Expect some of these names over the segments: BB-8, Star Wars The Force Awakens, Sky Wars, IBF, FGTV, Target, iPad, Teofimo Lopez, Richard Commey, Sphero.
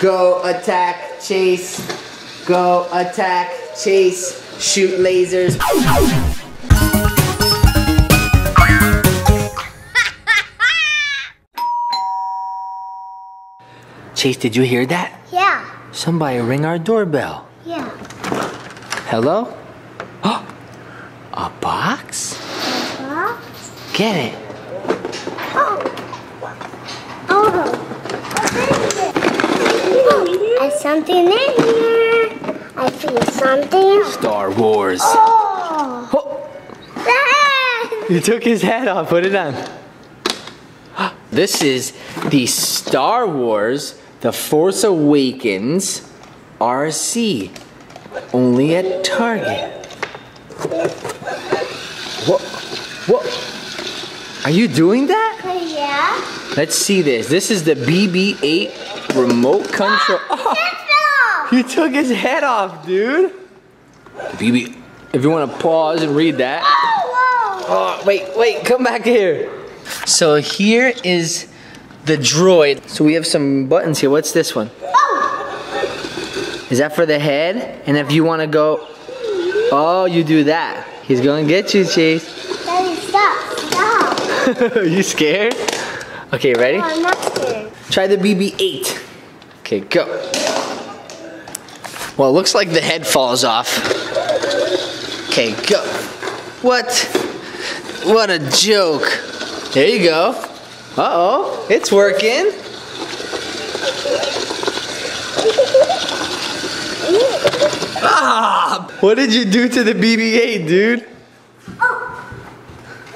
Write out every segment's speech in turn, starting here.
Go attack, chase. Go attack, chase. Shoot lasers. Chase, did you hear that? Yeah. Somebody rang our doorbell. Yeah. Hello? Oh, a box? A box? Get it. Oh. Oh. There's something in here. I feel something. Star Wars. Oh. Oh. You took his hat off. Put it on. This is the Star Wars The Force Awakens RC. Only at Target. What? What? Are you doing that? Yeah. Let's see this. This is the BB-8. Remote control. Oh, you took his head off, dude. BB, if you want to pause and read that. Oh, wait, come back here. So here is the droid. So we have some buttons here. What's this one? Oh. Is that for the head? And if you want to go, oh, you do that. He's gonna get you, Chase. Daddy, stop. Are you scared? Okay, ready? No, I'm not scared. Try the BB-8. Okay, go. Well, it looks like the head falls off. Okay, go. What? What a joke. There you go. Uh-oh, it's working. Ah, what did you do to the BB-8, dude? Oh,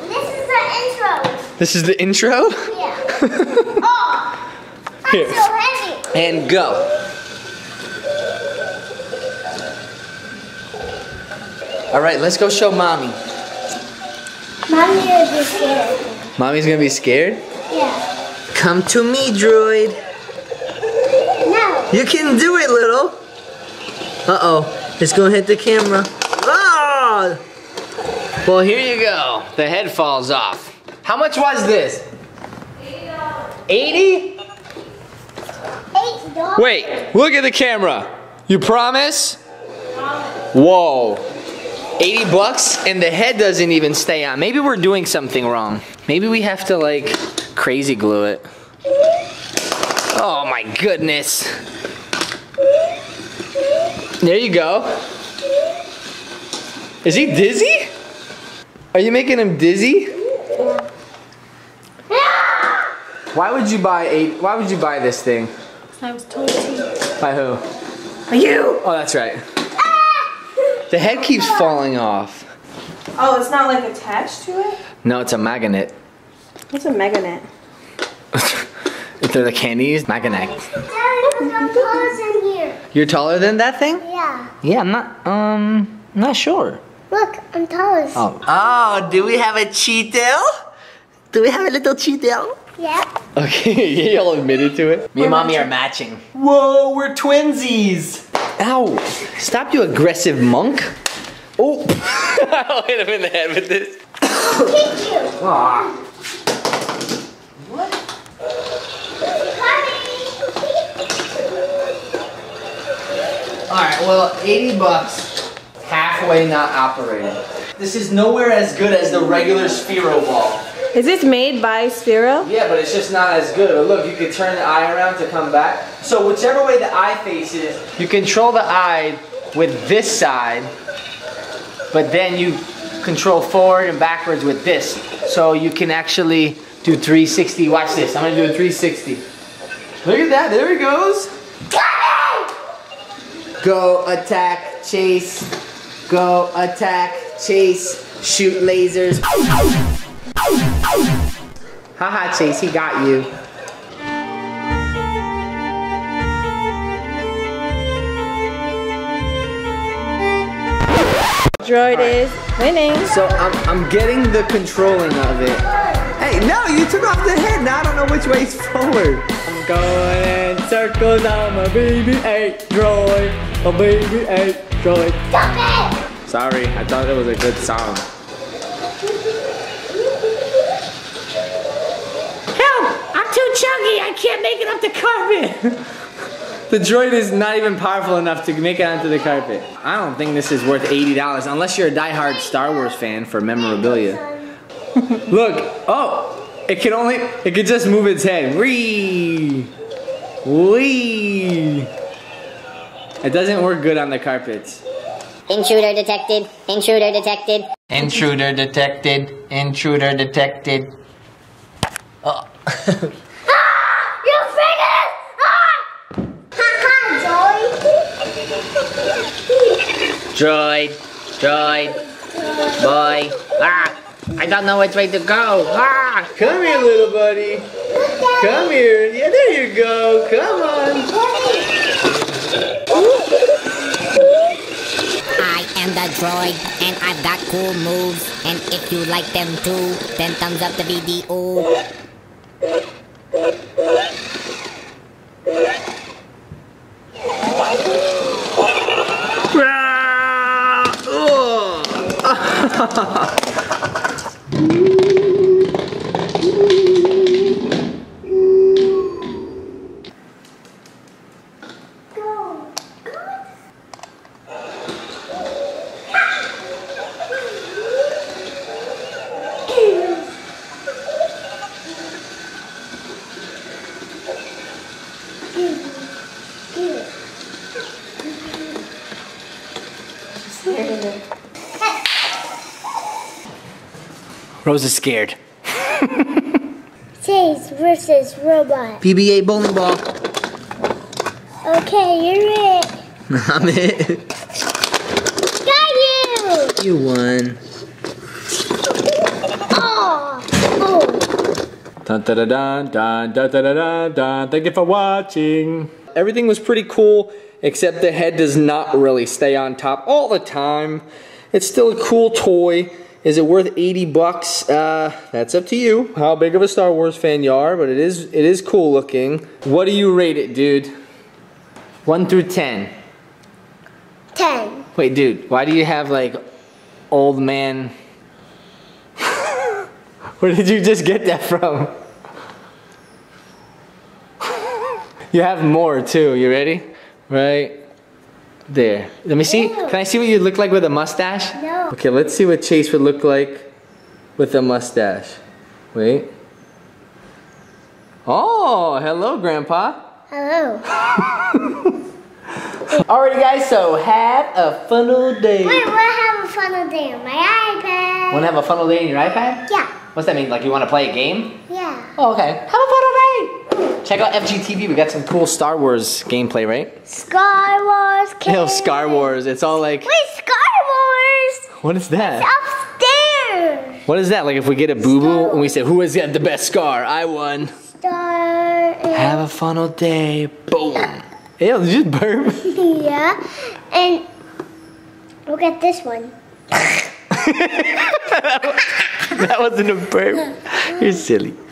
this is the intro. This is the intro? Yeah. Oh, I'm here. So heavy. And go. All right, let's go show Mommy. Mommy's gonna be scared. Mommy's gonna be scared? Yeah. Come to me, droid. No. You can do it, little. Uh-oh, it's gonna hit the camera. Ah! Well, here you go. The head falls off. How much was this? $80? $8. Wait, look at the camera. You promise? Whoa. $80 and the head doesn't even stay on. Maybe we're doing something wrong. Maybe we have to like crazy glue it. Oh my goodness. There you go. Is he dizzy? Are you making him dizzy? Why would you buy this thing? I was told to. By who? By you! Oh, that's right. Ah! The head keeps falling off. Oh, it's not like attached to it? No, it's a magnet. What's a magnet? They're the candies, magnet. I'm taller than you. You're taller than that thing? Yeah. Yeah, I'm not not sure. Look, I'm taller. Oh. Oh, do we have a cheat deal? Do we have a little cheat deal? Yeah. Okay, y'all admitted to it. Me and Mommy are matching. Whoa, we're twinsies. Ow. Stop, you aggressive monk. Oh. I'll hit him in the head with this. I'll kick you. Aw. What? Honey. All right, well, $80. Halfway not operating. This is nowhere as good as the regular Sphero ball. Is this made by Sphero? Yeah, but it's just not as good. But look, you can turn the eye around to come back. So whichever way the eye faces, you control the eye with this side, but then you control forward and backwards with this. So you can actually do 360. Watch this. I'm gonna do a 360. Look at that. There it goes. Go attack, chase. Go attack, chase. Shoot lasers. Haha, Chase, he got you. Droid is winning. So I'm getting the controlling of it. Hey, no, you took off the head. Now I don't know which way's forward. I'm going in circles on my BB-8 droid. My BB-8 droid. Stop it! Sorry, I thought it was a good song. Chuggy, I can't make it up the carpet. The droid is not even powerful enough to make it onto the carpet. I don't think this is worth $80 unless you're a diehard Star Wars fan for memorabilia. Look, oh, it could just move its head. Whee! Whee! It doesn't work good on the carpets. Intruder detected, intruder detected. Intruder detected, intruder detected. Oh. Droid, droid, boy, ah! I don't know which way to go, ah! Come here, little buddy. Come here, yeah, there you go, come on. I am the droid, and I've got cool moves, and if you like them too, then thumbs up the video. Rose is scared. Chase versus robot. BB-8 bowling ball. Okay, you're it. I'm it. Got you! You won. Oh! Oh! Dun da da da da da da da da. Thank you for watching. Everything was pretty cool, except the head does not really stay on top all the time. It's still a cool toy. Is it worth $80? That's up to you, how big of a Star Wars fan you are, but it is cool looking. What do you rate it, dude? 1 through 10. 10. Wait, dude, why do you have like old man? Where did you just get that from? You have more too, you ready? Right there. Let me see. Ew. Can I see what you look like with a mustache? No. Okay, let's see what Chase would look like with a mustache. Wait. Oh, hello, Grandpa. Hello. Alrighty, guys, so have a fun little day. Wait, wanna have a fun little day on my iPad? Wanna have a fun little day on your iPad? Yeah. What's that mean? Like you wanna play a game? Yeah. Oh, okay. Have a fun little day. Check out FGTV, we got some cool Star Wars gameplay, right? Sky Wars kids. No, Sky Wars, it's all like... Wait, Sky Wars! What is that? It's upstairs! What is that, like if we get a boo-boo and we say, who has got the best scar? I won. Star... Have a fun old day, boom! Ew, did you just burp? Yeah, and look at this one. That wasn't a burp, you're silly.